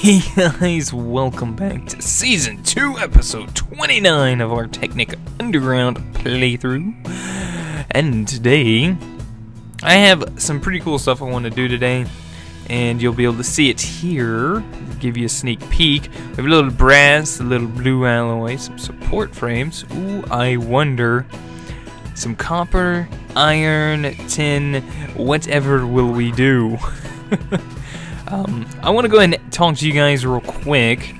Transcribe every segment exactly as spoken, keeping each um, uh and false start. Hey guys, welcome back to Season two, Episode twenty-nine of our Technic Underground playthrough. And today, I have some pretty cool stuff I want to do today. And you'll be able to see it here. Give you a sneak peek. We have a little brass, a little blue alloy, some support frames. Ooh, I wonder. Some copper, iron, tin, whatever will we do? Um, I want to go ahead and talk to you guys real quick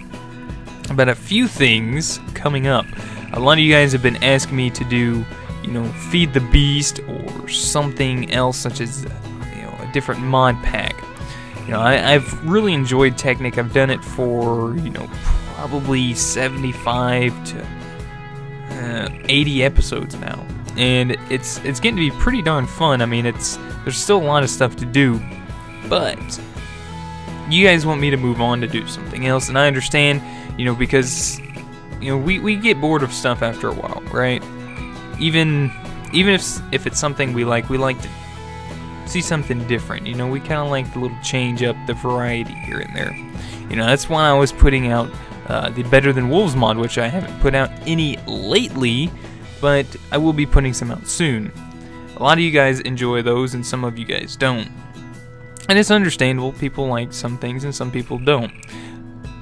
about a few things coming up. A lot of you guys have been asking me to do, you know, Feed the Beast or something else, such as, you know, a different mod pack. You know, I, I've really enjoyed Technic. I've done it for, you know, probably seventy-five to eighty episodes now, and it's it's getting to be pretty darn fun. I mean, it's there's still a lot of stuff to do, but you guys want me to move on to do something else, and I understand, you know, because, you know, we, we get bored of stuff after a while, right? Even even if if it's something we like, we like to see something different, you know, we kind of like the little change up, the variety here and there. You know, that's why I was putting out uh, the Better Than Wolves mod, which I haven't put out any lately, but I will be putting some out soon. A lot of you guys enjoy those, and some of you guys don't. And it's understandable, people like some things and some people don't.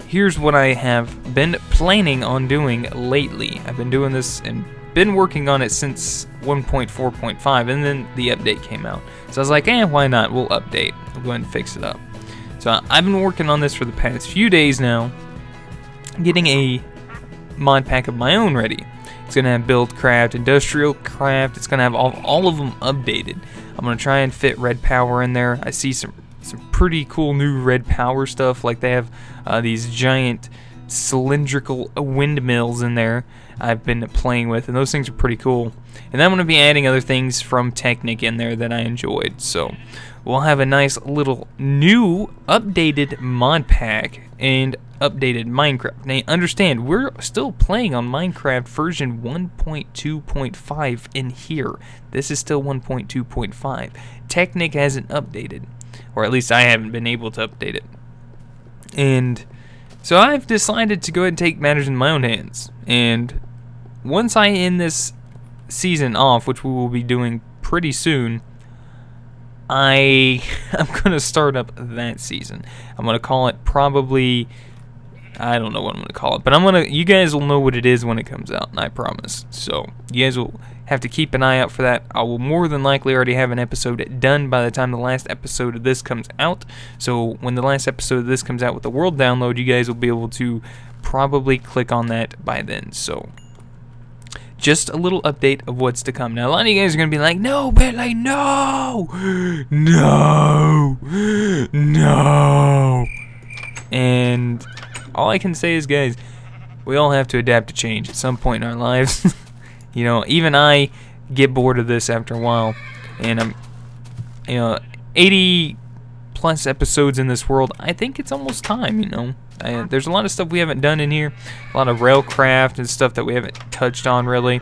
Here's what I have been planning on doing lately. I've been doing this and been working on it since one point four point five, and then the update came out. So I was like, eh, why not? We'll update. We'll go ahead and fix it up. So I've been working on this for the past few days now, getting a mod pack of my own ready. It's going to have Buildcraft, IndustrialCraft. It's going to have all, all of them updated. I'm going to try and fit RedPower in there. I see some some pretty cool new RedPower stuff. Like they have uh, these giant cylindrical windmills in there I've been playing with, and those things are pretty cool. And I'm going to be adding other things from Technic in there that I enjoyed. So we'll have a nice little new updated mod pack and updated Minecraft. Now, understand, we're still playing on Minecraft version one point two point five in here. This is still one point two point five. Technic hasn't updated, or at least I haven't been able to update it. And so I've decided to go ahead and take matters in my own hands. And once I end this season off, which we will be doing pretty soon, I I'm gonna start up that season. I'm gonna call it probably, I don't know what I'm gonna call it, but I'm gonna you guys will know what it is when it comes out, and I promise. So you guys will have to keep an eye out for that. I will more than likely already have an episode done by the time the last episode of this comes out. So when the last episode of this comes out with the world download, you guys will be able to probably click on that by then. So just a little update of what's to come. Now, a lot of you guys are going to be like, no, but like, no, no, no. And all I can say is, guys, we all have to adapt to change at some point in our lives. You know, even I get bored of this after a while. And I'm, you know, eighty plus episodes in this world. I think it's almost time, you know. I, there's a lot of stuff we haven't done in here, a lot of railcraft and stuff that we haven't touched on really,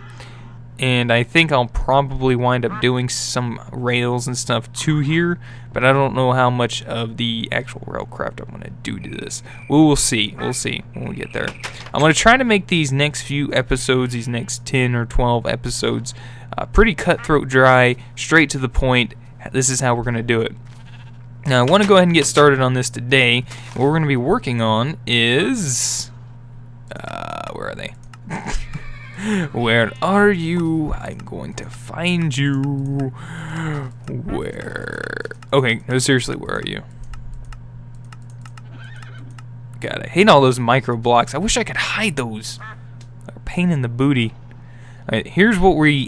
and I think I'll probably wind up doing some rails and stuff too here, but I don't know how much of the actual railcraft I'm going to do to this. We'll see, we'll see when we get there. I'm going to try to make these next few episodes, these next ten or twelve episodes, uh, pretty cutthroat dry, straight to the point. This is how we're going to do it. Now, I want to go ahead and get started on this today. What we're going to be working on is... Uh, where are they? Where are you? I'm going to find you. Where... Okay, no, seriously, where are you? God, I hate all those micro blocks. I wish I could hide those. They're a pain in the booty. All right, here's what we're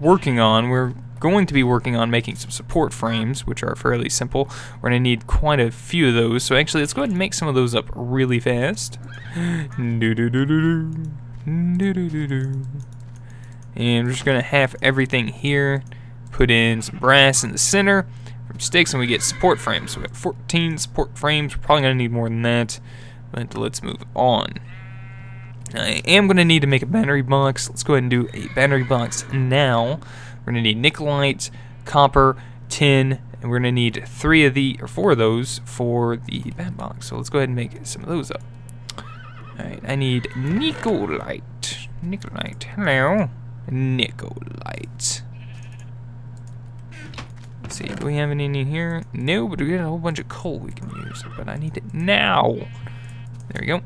working on. We're... going to be working on making some support frames, which are fairly simple. We're going to need quite a few of those, so actually let's go ahead and make some of those up really fast. And we're just going to half everything here, put in some brass in the center from sticks, and we get support frames. So we have fourteen support frames. We're probably going to need more than that, but let's move on. I am going to need to make a battery box. Let's go ahead and do a battery box now. We're going to need Nikolite, copper, tin, And we're gonna need three of the, or four of those for the bandbox. So let's go ahead and make some of those up. Alright, I need Nikolite. Nikolite, hello. Nikolite. Let's see, do we have any in here? No, but we got a whole bunch of coal we can use, but I need it now. There we go.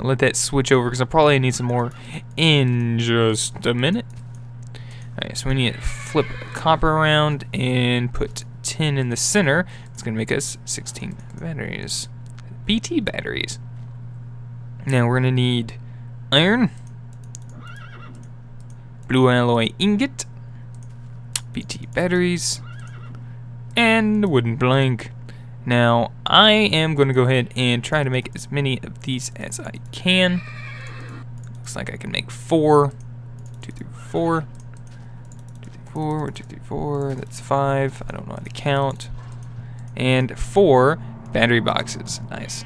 I'll let that switch over because I'll probably need some more in just a minute. Alright, so we need to flip copper around and put tin in the center. It's going to make us sixteen batteries. B T batteries. Now we're going to need iron, blue alloy ingot, B T batteries, and a wooden plank. Now I am going to go ahead and try to make as many of these as I can. Looks like I can make four. Two, three, four. Four, two, three, four, that's five. I don't know how to count. And four battery boxes. Nice.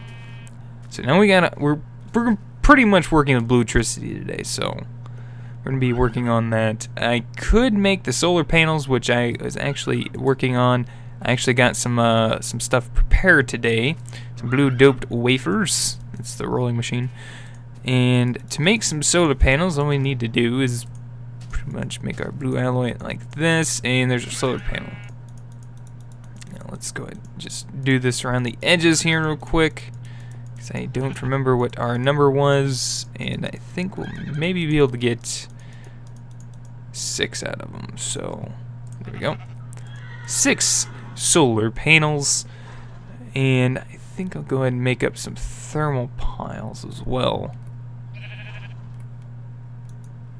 So now we gotta, we're, we're pretty much working with Blutricity today, so we're gonna be working on that. I could make the solar panels, which I was actually working on. I actually got some uh, some stuff prepared today. Some blue doped wafers. That's the rolling machine. And to make some solar panels, all we need to do is pretty much make our blue alloy like this, and there's a solar panel. Now let's go ahead and just do this around the edges here real quick, because I don't remember what our number was, and I think we'll maybe be able to get six out of them. So there we go, six solar panels. And I think I'll go ahead and make up some thermal piles as well.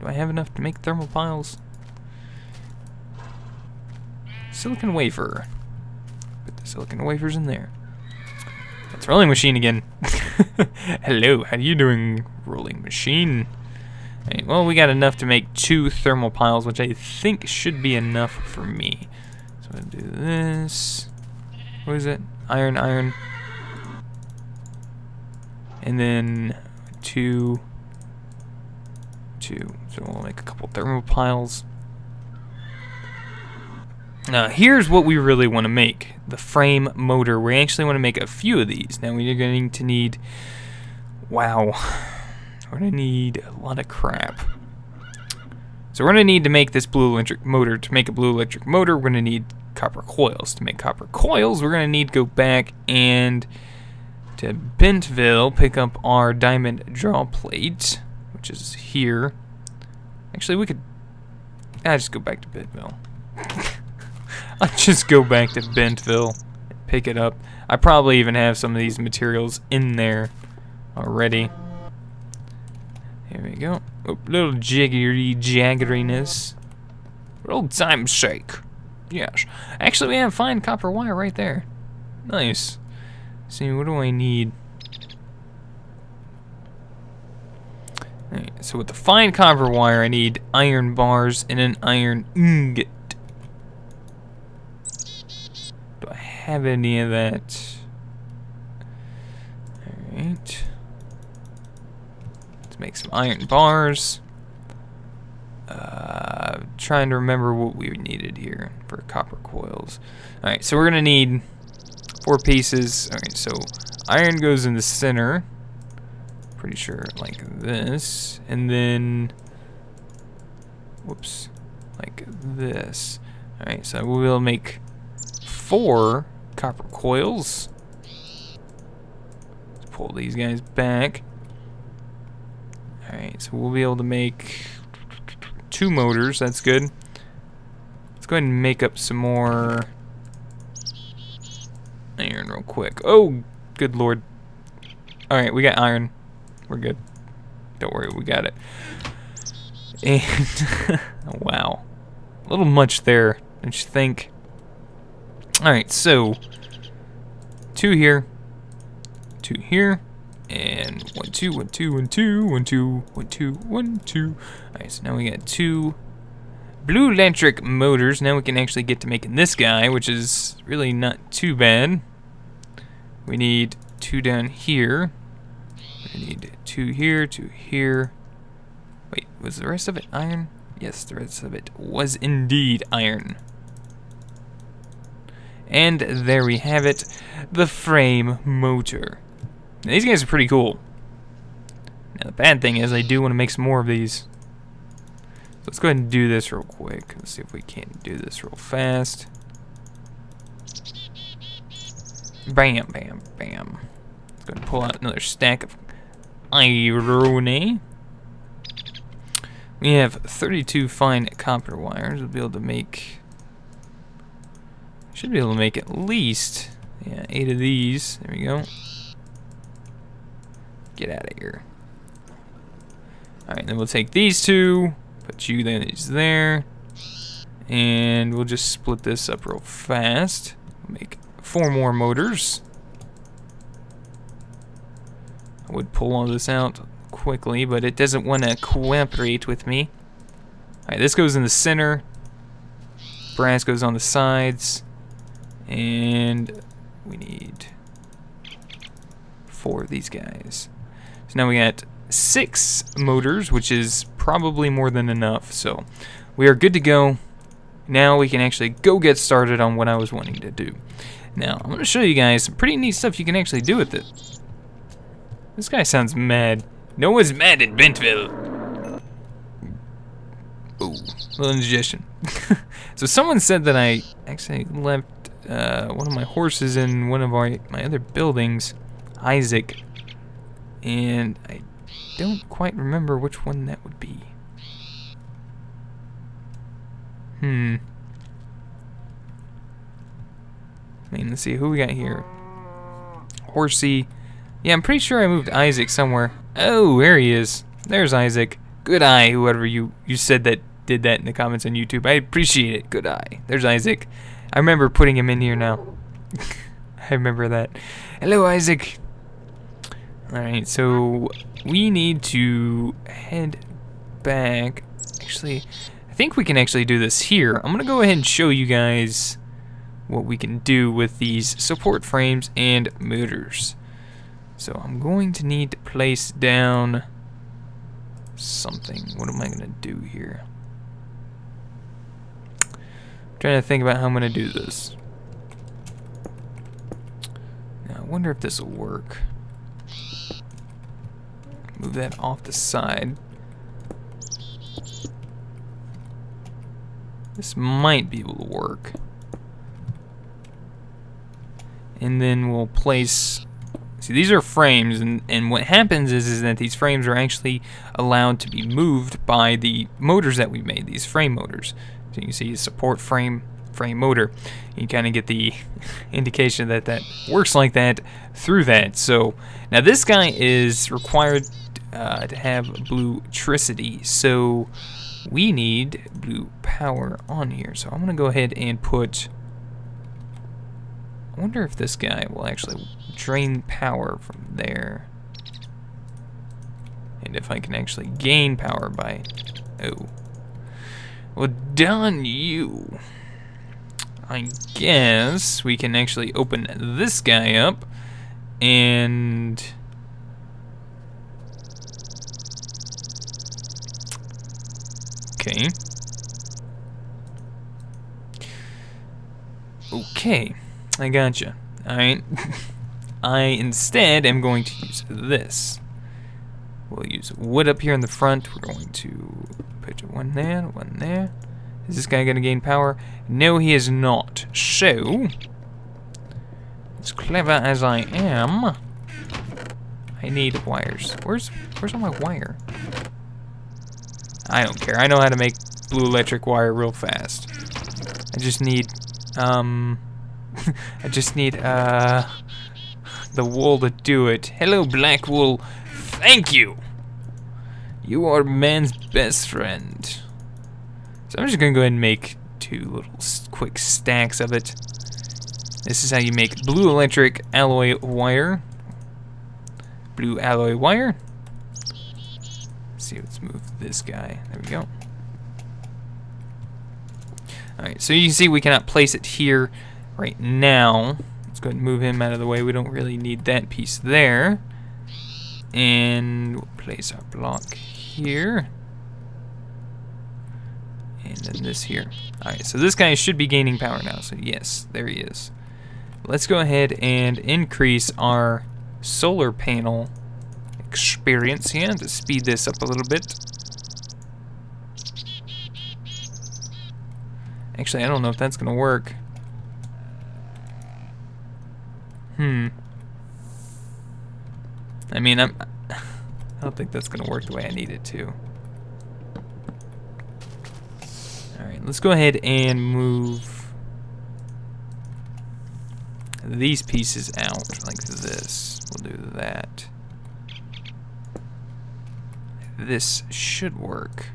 Do I have enough to make thermal piles? Silicon wafer. Put the silicon wafers in there. That's rolling machine again. Hello, how are you doing, rolling machine? Right, well, we got enough to make two thermal piles, which I think should be enough for me. So I'm gonna do this. What is it? Iron, iron. And then two... Too. So we'll make a couple thermal piles. Now here's what we really want to make, the frame motor. We actually want to make a few of these. Now we're going to need, wow, we're going to need a lot of crap. So we're going to need to make this blue electric motor. To make a blue electric motor, we're going to need copper coils. To make copper coils, we're going to need to go back and to Bentville, pick up our diamond draw plate, which is here. Actually, we could... I'll just go back to Bentville. I'll just go back to Bentville and pick it up. I probably even have some of these materials in there already. Here we go. Oh, little jiggery jaggeriness. For old time's sake. Yes. Actually, we have fine copper wire right there. Nice. See, what do I need? Alright, so with the fine copper wire, I need iron bars and an iron ingot. Do I have any of that? Alright. Let's make some iron bars. Uh, trying to remember what we needed here for copper coils. Alright, so we're going to need four pieces. Alright, so iron goes in the center. Pretty sure, like this, and then, whoops, like this. All right, so we'll make four copper coils. Let's pull these guys back. All right, so we'll be able to make two motors. That's good. Let's go ahead and make up some more iron real quick. Oh, good lord. All right, we got iron. We're good. Don't worry, we got it. And wow, a little much there, don't you think? All right, so two here, two here, and one, two, one, two, one, two, one, two, one, two, one, two. All right, so now we got two blue electric motors. Now we can actually get to making this guy, which is really not too bad. We need two down here. I need two here, two here. Wait, was the rest of it iron? Yes, the rest of it was indeed iron. And there we have it, the frame motor. Now, these guys are pretty cool. Now, the bad thing is I do want to make some more of these. So let's go ahead and do this real quick. Let's see if we can't do this real fast. Bam, bam, bam. Let's go ahead and pull out another stack of irony. We have thirty-two fine copper wires. We'll be able to make... Should be able to make at least, yeah, eight of these. There we go. Get out of here. Alright, then we'll take these two, put you these there, and we'll just split this up real fast. Make four more motors. I would pull all this out quickly, but it doesn't want to cooperate with me. Alright, this goes in the center. Brass goes on the sides. And we need four of these guys. So now we got six motors, which is probably more than enough. So we are good to go. Now we can actually go get started on what I was wanting to do. Now, I'm going to show you guys some pretty neat stuff you can actually do with it. This guy sounds mad. No one's mad at Bentville. Oh, little indigestion. So someone said that I actually left uh, one of my horses in one of our, my other buildings, Isaac, and I don't quite remember which one that would be. Hmm. I mean, let's see who we got here. Horsey. Yeah, I'm pretty sure I moved Isaac somewhere. Oh, there he is. There's Isaac. Good eye, whoever you, you said that did that in the comments on YouTube. I appreciate it. Good eye. There's Isaac. I remember putting him in here now. I remember that. Hello, Isaac. Alright, so we need to head back. Actually, I think we can actually do this here. I'm going to go ahead and show you guys what we can do with these support frames and motors. So I'm going to need to place down something. What am I going to do here? I'm trying to think about how I'm going to do this. Now, I wonder if this will work. Move that off the side. This might be able to work. And then we'll place... See, these are frames, and, and what happens is, is that these frames are actually allowed to be moved by the motors that we made, these frame motors. So you can see support frame, frame motor. You kind of get the indication that that works like that through that. So now this guy is required uh, to have Blutricity, so we need blue power on here. So I'm going to go ahead and put... I wonder if this guy will actually drain power from there. And if I can actually gain power by... Oh. Well, done you. I guess we can actually open this guy up. And... Okay. Okay. I gotcha. Alright. I instead am going to use this. We'll use wood up here in the front. We're going to put one there, one there. Is this guy going to gain power? No, he is not. So, as clever as I am, I need wires. Where's where's all my wire? I don't care. I know how to make blue electric wire real fast. I just need, um... I just need uh, the wool to do it. Hello, black wool. Thank you. You are man's best friend. So I'm just gonna go ahead and make two little quick stacks of it. This is how you make blue electric alloy wire. Blue alloy wire. Let's see, let's move this guy. There we go. All right. So you can see we cannot place it here. Right now, let's go ahead and move him out of the way. We don't really need that piece there. And we'll place our block here. And then this here. Alright, so this guy should be gaining power now. So yes, there he is. let's go ahead and increase our solar panel experience here to speed this up a little bit. Actually, I don't know if that's gonna work. Hmm. I mean, I'm, I don't think that's gonna work the way I need it to. Alright, let's go ahead and move these pieces out like this. We'll do that. This should work.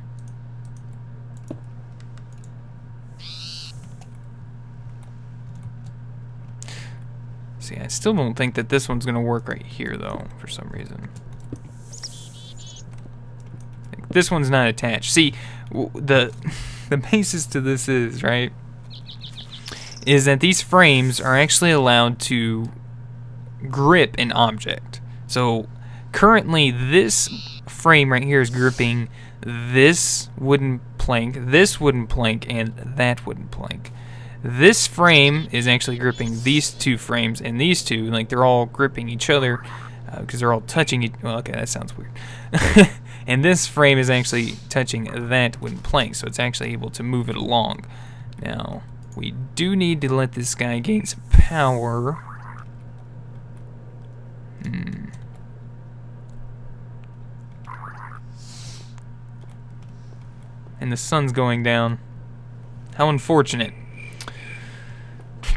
See, I still don't think that this one's gonna work right here though, for some reason. Like, this one's not attached. See, w the the basis to this is, right, is that these frames are actually allowed to grip an object. So currently this frame right here is gripping this wooden plank, this wooden plank, and that wooden plank. This frame is actually gripping these two frames and these two, like they're all gripping each other because uh, they're all touching each. Well, okay, that sounds weird. And this frame is actually touching that wooden plank, so it's actually able to move it along. Now, we do need to let this guy gain some power. Hmm. And the sun's going down. How unfortunate. I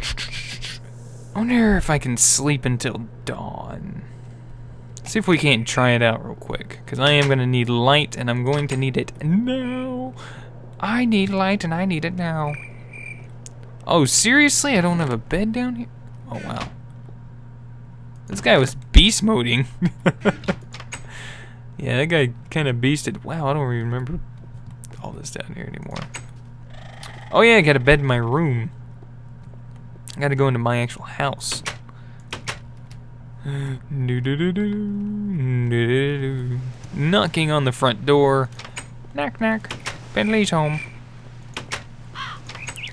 wonder if I can sleep until dawn. See if we can't try it out real quick, because I am going to need light, and I'm going to need it now. I need light, and I need it now. Oh, seriously? I don't have a bed down here? Oh, wow. This guy was beast moding. Yeah, that guy kind of beasted. Wow, I don't even remember all this down here anymore. Oh, yeah, I got a bed in my room. I gotta go into my actual house. Knocking on the front door. Knock, knock. Bentley's home.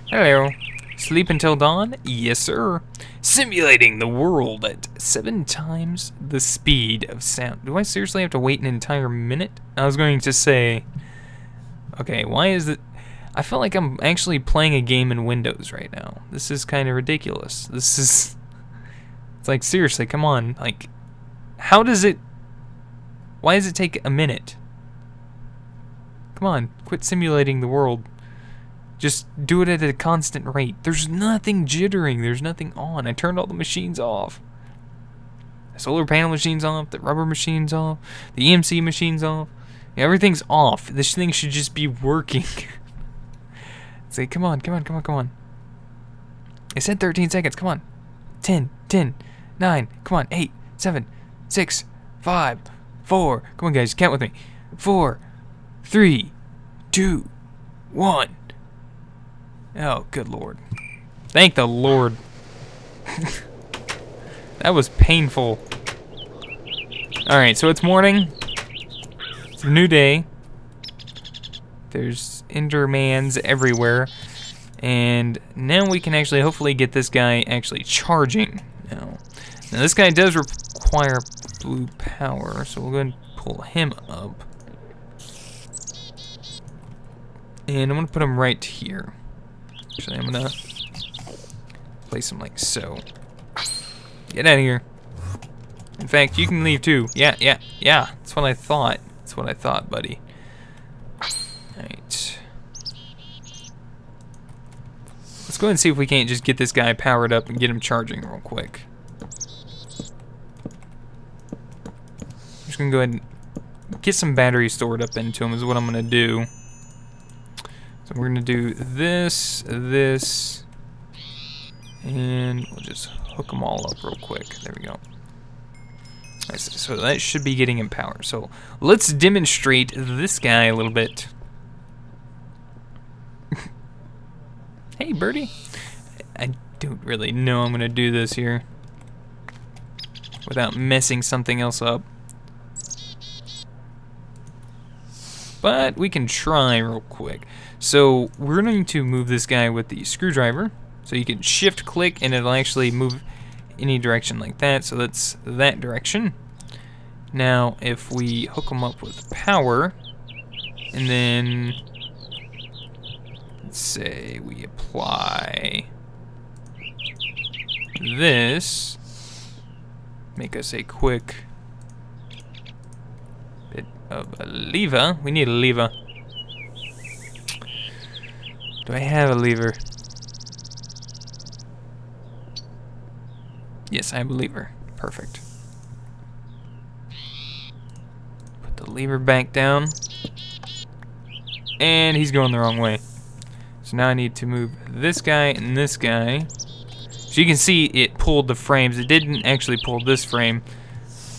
Hello. Sleep until dawn? Yes, sir. Simulating the world at seven times the speed of sound. Do I seriously have to wait an entire minute? I was going to say... Okay, why is it... I feel like I'm actually playing a game in Windows right now. This is kind of ridiculous. This is... It's like, seriously, come on. Like, how does it... Why does it take a minute? Come on, quit simulating the world. Just do it at a constant rate. There's nothing jittering. There's nothing on. I turned all the machines off. The solar panel machine's off. The rubber machine's off. The E M C machine's off. Everything's off. This thing should just be working. Say, come on, come on, come on, come on. I said thirteen seconds, come on. ten, ten, nine, come on, eight, seven, six, five, four. Come on, guys, count with me. four, three, two, one. Oh, good Lord. Thank the Lord. That was painful. Alright, so it's morning. It's a new day. There's Endermans everywhere, and now we can actually hopefully get this guy actually charging. Now, now this guy does require blue power, so we'll go ahead and pull him up, and I'm gonna put him right here. Actually, I'm gonna place him like so. Get out of here. In fact, you can leave too. Yeah, yeah, yeah. That's what I thought. That's what I thought, buddy. Alright. Let's go ahead and see if we can't just get this guy powered up and get him charging real quick. I'm just gonna go ahead and get some battery stored up into him is what I'm gonna do. So we're gonna do this, this, and we'll just hook them all up real quick. There we go. Alright, so that should be getting him power. So let's demonstrate this guy a little bit. Hey, birdie. I don't really know I'm going to do this here without messing something else up. But we can try real quick. So we're going to move this guy with the screwdriver. So you can shift click and it'll actually move any direction like that. So that's that direction. Now if we hook them up with power and then let's say we apply this, make us a quick bit of a lever. We need a lever. Do I have a lever? Yes, I have a lever. Perfect. Put the lever back down. And he's going the wrong way. So now I need to move this guy and this guy. So you can see it pulled the frames. It didn't actually pull this frame,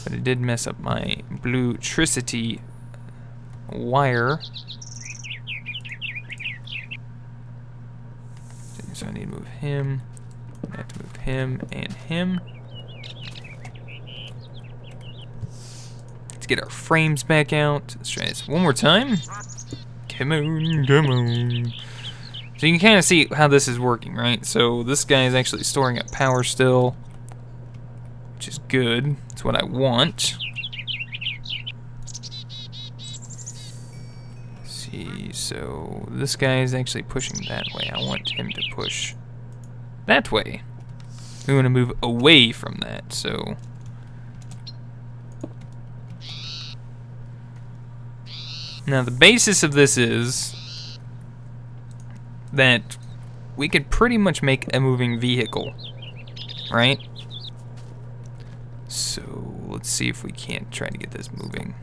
but it did mess up my Blutricity wire. So I need to move him, I have to move him and him. Let's get our frames back out. Let's try this one more time. Come on, come on. So you can kind of see how this is working, right? So this guy is actually storing up power still, which is good. It's what I want. So this guy is actually pushing that way. I want him to push that way. We want to move away from that, so now the basis of this is that we could pretty much make a moving vehicle, right? So let's see if we can't try to get this moving.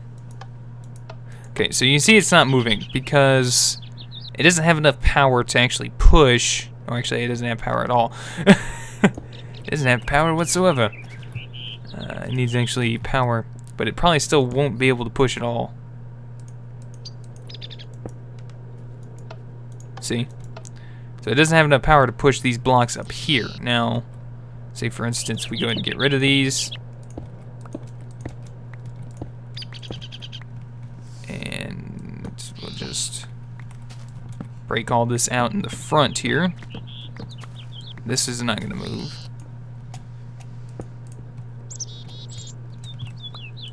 Okay, so you see it's not moving because it doesn't have enough power to actually push. Oh, actually, it doesn't have power at all. It doesn't have power whatsoever. Uh, it needs actually power, but it probably still won't be able to push at all. See? So it doesn't have enough power to push these blocks up here. Now, say for instance, we go ahead and get rid of these. Break all this out in the front here. This is not going to move.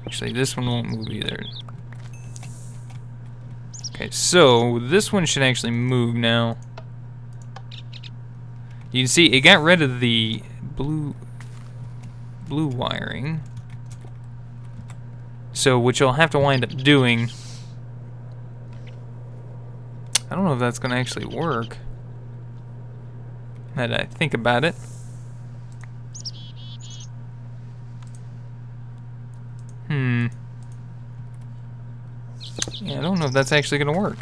Actually, this one won't move either. Okay, so this one should actually move now. You can see it got rid of the blue blue wiring. So what you'll have to wind up doing, I don't know if that's going to actually work. Now that I think about it. Hmm. Yeah, I don't know if that's actually going to work.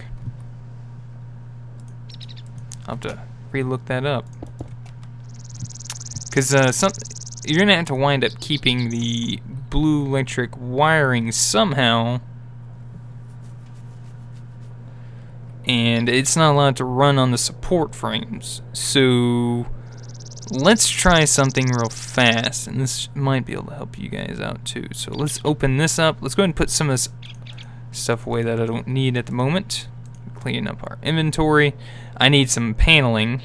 I'll have to re-look that up. Because uh, some, you're going to have to wind up keeping the blue electric wiring somehow. And it's not allowed to run on the support frames. So let's try something real fast, and this might be able to help you guys out too. So let's open this up. Let's go ahead and put some of this stuff away that I don't need at the moment. Clean up our inventory. I need some paneling,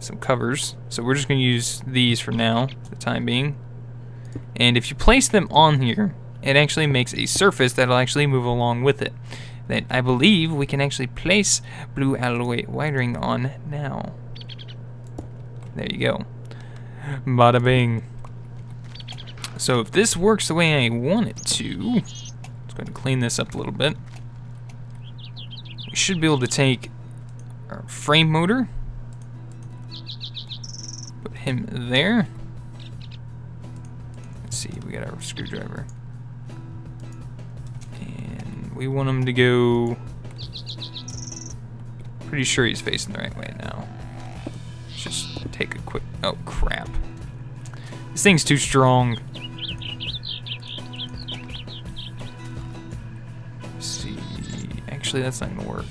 some covers. So we're just gonna use these for now, for the time being. And if you place them on here, it actually makes a surface that'll actually move along with it. That I believe we can actually place blue alloy wiring on now. There you go. Bada bing. So if this works the way I want it to, let's go ahead and clean this up a little bit. We should be able to take our frame motor, put him there. Let's see, we got our screwdriver. We want him to go, pretty sure he's facing the right way now. Let's just take a quick, oh crap. This thing's too strong. Let's see, actually that's not gonna work.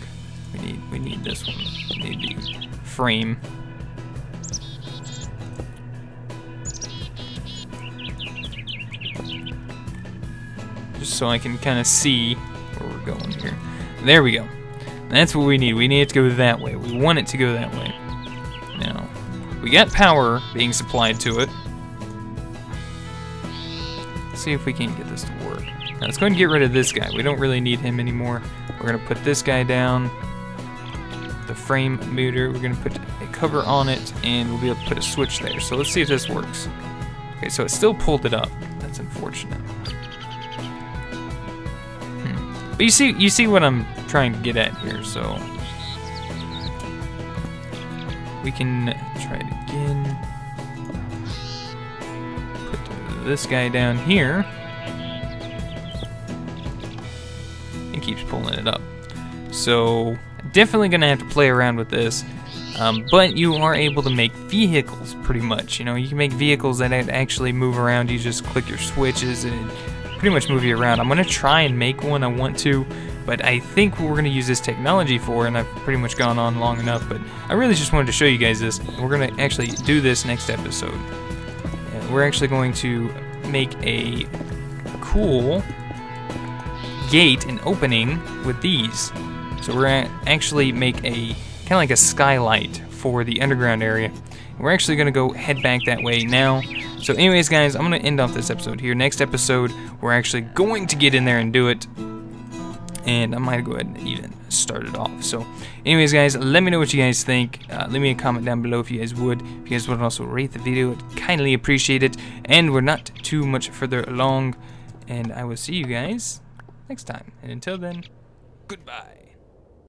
We need, we need this one, we need the frame. Just so I can kinda see where we're going here. There we go. That's what we need. We need it to go that way. We want it to go that way. We got power being supplied to it. Let's see if we can get this to work. Now let's go ahead and get rid of this guy. We don't really need him anymore. We're gonna put this guy down. The frame meter, we're gonna put a cover on it, and we'll be able to put a switch there. So let's see if this works. Okay, so it still pulled it up. That's unfortunate. Hmm. But you see, you see what I'm trying to get at here. So we can try it again. Put this guy down here. It keeps pulling it up. So definitely gonna have to play around with this. Um, but you are able to make vehicles, pretty much. You know, you can make vehicles that actually move around. You just click your switches and pretty much move you around. I'm going to try and make one. I want to, but I think what we're going to use this technology for, and I've pretty much gone on long enough, but I really just wanted to show you guys this. We're going to actually do this next episode. And we're actually going to make a cool gate and opening with these. So we're going to actually make a kind of like a skylight for the underground area. We're actually going to go head back that way now. So anyways, guys, I'm going to end off this episode here. Next episode, we're actually going to get in there and do it. And I might go ahead and even start it off. So anyways, guys, let me know what you guys think. Uh, leave me a comment down below if you guys would. If you guys would also rate the video, I'd kindly appreciate it. And we're not too much further along. And I will see you guys next time. And until then, goodbye.